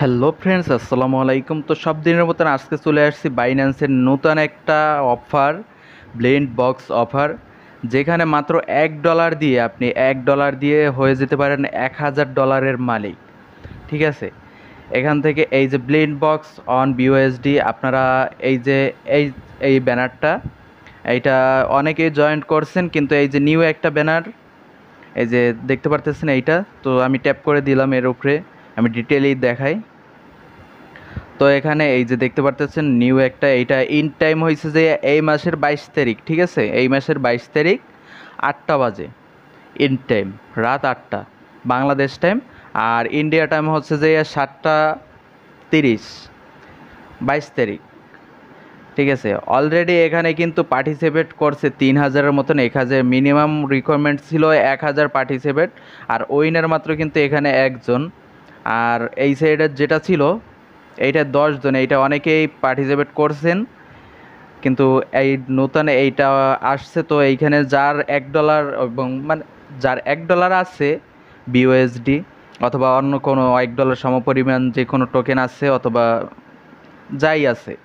Hello friends अस्सलामु आलैकुम। तो सब दिन मतन आज के चले आसि बाइनान्सर नूतन एक अफार ब्लेंड बक्स अफार जेखने मात्र $1 दिए अपनी $1 दिए हो जो $1000 मालिक। ठीक है, एखान के ब्लेंड बक्स ऑन BUSD अपनारा बैनार्टा ये जॉइन करसें किन्तु ये निउ एक बैनार ये देखते पारतेछेन एटा तो आमी टैप कर दिलाम एर उपरे आमी डिटेलई देखाई। तो एखाने ए जे देखते पारतेछेन निउ एकटा एटा इन टाइम हयेछे जे ए मासेर 22 तारिख। ठीक आछे, ए मासेर 22 तारिख 8टा बाजे इन टाइम रात 8टा बांग्लादेश टाइम और इंडिया टाइम हच्छे जे 7:30 22 तारिख। ठीक है, अलरेडी एखे क्योंकि पार्टिसिपेट करसे 3000 मतन 1000 मिनिमाम रिक्वायरमेंट छिलो 1000 पार्टिसिपेट और उइनार मात्र क्योंकि एखे एक जन और ये साइडर जेटा छिलो एटा 10 जन ये अनेकेई पार्टिसिपेट करसें किन्तु नूतन एटा आससे। तो ये जार $1 मान जार $1 आछे BUSD अथवा अन्य कोनो $1 समपरिमाण जे कोनो टोकेन आछे अथवा जाई आछे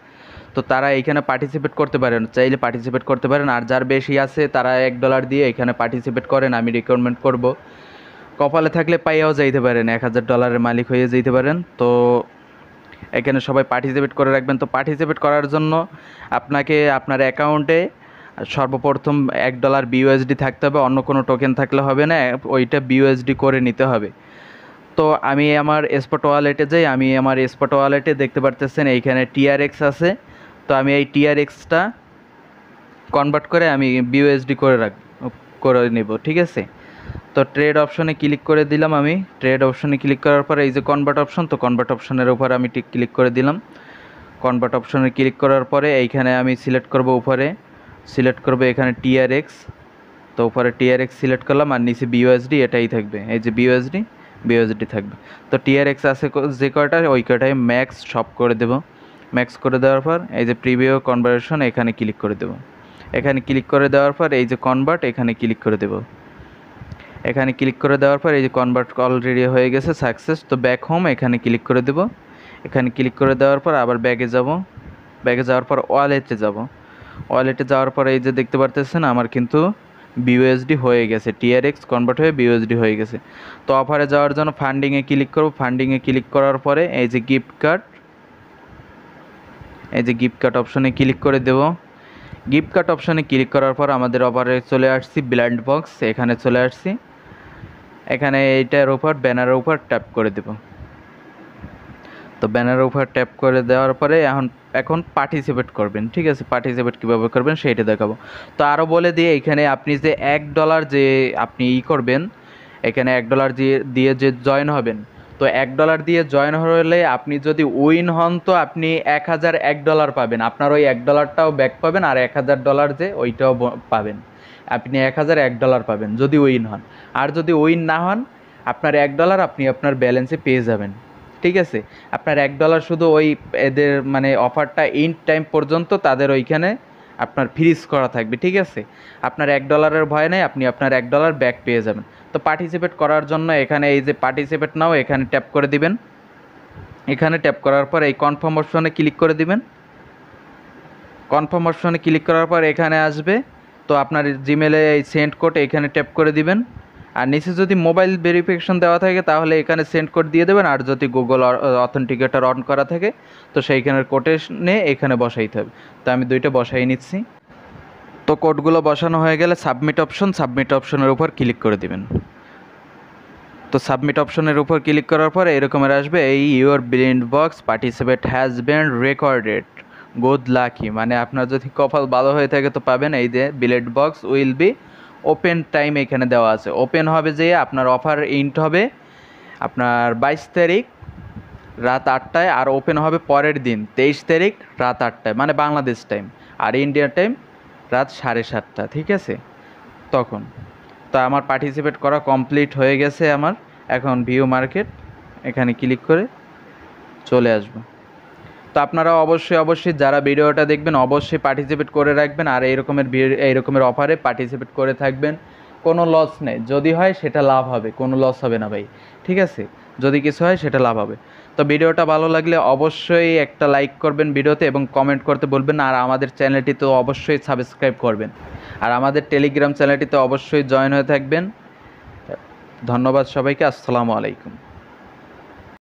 तो तारा एखाने पार्टिसिपेट करते पारेन, चाइले पार्टिसिपेट करते पारेन। और जार बेशी आछे तारा $1 दिए एखाने पार्टिसिपेट करेन, आमी रिकमेंड करब। कपाले थाकले पाइयाओ जाइते पारेन, $1000 मालिक हये जाइते पारेन। तो एखाने सबाई पार्टिसिपेट करे राखबेन। तो पार्टिसिपेट करार जन्य आपनाके आपनार अ্যাকাউন্টে सर्वप्रथम $1 BUSD थाकते होबे, अन्य कोनो टोकेन थाकले होबे ना, ओइटा BUSD करे निते होबे। तो आमी आमार स्पट ওয়ালেটে যাই, आमी आमार स्पट ওয়ালেটে देखते पारतेछेन एखाने TRX आछे। तो आमी এই TRXটা কনভার্ট করে আমি BUSD করে নেব। ঠিক আছে, তো ট্রেড অপশনে ক্লিক করে দিলাম। আমি ট্রেড অপশনে ক্লিক করার পরে এই যে কনভার্ট অপশন, তো কনভার্ট অপশনের উপর আমি ক্লিক করে দিলাম। কনভার্ট অপশনে ক্লিক করার পরে এইখানে আমি সিলেক্ট করব, উপরে সিলেক্ট করব এখানে TRX। তো উপরে TRX সিলেক্ট করলাম আর নিচে BUSD এটাই থাকবে, এই যে BUSD থাকবে। তো TRX আছে যে কয়টা ওই কয়টাই ম্যাক্স সব করে দেব। मैक्स कर देवार पर ये प्रिव्यू कन्वर्सन एखे क्लिक कर देव। एखे क्लिक कर देवार पर ये कन्वर्ट एखे क्लिक कर देव। एखे क्लिक कर देवार पर ये कन्वर्ट अलरेडी हो गए सक्सेस। तो बैक होम एखे क्लिक कर देव। एखे क्लिक कर देवार पर आबार बैगे जाब। बैगे जावार पर वालेटे जाब। वालेटे जावार पर ये देखते पारतेछेन आमार किन्तु BUSD हो गए, TRX कन्वर्ट हो BUSD हो गए। तो अफारे जावार जन्य फांडिंगे क्लिक करब। फांडिंगे क्लिक करार परे ये गिफ्ट कार्ड ये गिफ्ट कार्ड अपशने क्लिक कर देव। गिफ्ट कार्ड अपशने क्लिक करार पर आमादेर अपारे चले आसि ब्लेंड बक्स। एखाने चले आसि, एखाने एटार ऊपर बैनारेर ऊपर टैप कर देव। तो बैनारेर ऊपर टैप कर देवार परे एखन पार्टिसिपेट करबेन। ठीक आछे, पार्टिसिपेट किभाबे करबेन सेटा देखाबो। तो आरो बोले दिए एखाने आपनि जे $1 जे आपनि इ करबेन एखाने $1 दिए जे जयन हबेन। तो $1 दिए जॉइन होले आपनी जदि उइन हन तो आपनी $1001 पाबेन, आपनार ओई $1 बैक पाबेन और $1000 जे ओइटाओ पाबेन, आपनी $1001 पाबेन जदि उइन हन। और जदि उइन ना हन आपनार $1 आपनी आपनार बैलेंसे पेये जाबेन। ठीक आछे, आपनार $1 शुधु ओई एदेर माने अफारटा एंड टाइम पर्यन्त तादेर ओइखाने आपनार फ्रीज करा थाकबे। ठीक आछे, आपनार $1 भय नाई, आपनी आपनार $1 बैक पेये जाबेन। तो पार्टिसिपेट करार जन्य एखाने एई जे पार्टिसिपेट नाओ एखाने टैप करे दिबेन। एखाने टैप करार पर एई कनफार्म अपशने क्लिक करे दिबेन। कनफार्म अपशने क्लिक करार पर एखाने आसबे। तो आपनार जिमेले एई सेंड कोड एखाने टैप करे दिबेन और नीचे जदि मोबाइल वेरिफिकेशन देवा थाके ताहले एखाने सेंड कोड दिए देबेन और जदि गुगल अथेंटिकेटर अन करा थाके तो सेइखानेर कोडे निये एखाने बसाइते होबे। तो आमि दुइटा बसाई निচ্ছি। तो कोडगुलो बसानो हो गेले सबमिट अपशनेर ऊपर क्लिक करे दिबेन। तो सबमिट अपशनेर ऊपर क्लिक करार पर एरकमेर आसबे your blend box participate has been recorded good Laki, माने आपनार जदि कपाल भालो हये थाके तो पाबेन। एई जे blend box will be open time एखाने देवा आछे, ओपेन होबे जे आपनार अफार एंड होबे आपनार 22 तारिख रात 8टाय और ओपेन होबे परेर दिन 23 तारिख रात 8टाय माने बांग्लादेश टाइम और इंडिया टाइम रात 7:30। ठीक है तक तो आमार पार्टिसिपेट करा कमप्लीट हो गेछे। आमार एखन भिउ मार्केट एखाने क्लिक करे चले आसबो। तो आपनारा अवश्य अवश्य जरा भिडियोटा देखें अवश्य पार्टिसिपेट कर रखबें और एरकमेर अफारे पार्टिसिपेट करे थाकबें, कोनो लस नहीं। जदि हय सेटा लाभ हबे, कोनो लस हबे ना भाई। ठीक है, जदि किछु हय सेटा लाभ हबे। तो भिडियोटा भालो लागले अवश्यई एकटा लाइक करबेन भिडियोते एबं कमेंट करते बोलबेन आर आमादेर चैनलटिते अवश्यई सबस्क्राइब करबेन आर आमादेर टेलिग्राम चैनलटिते अवश्यई जयन होये थाकबेन। धन्यवाद सबाइके। आसসালামু আলাইকুম।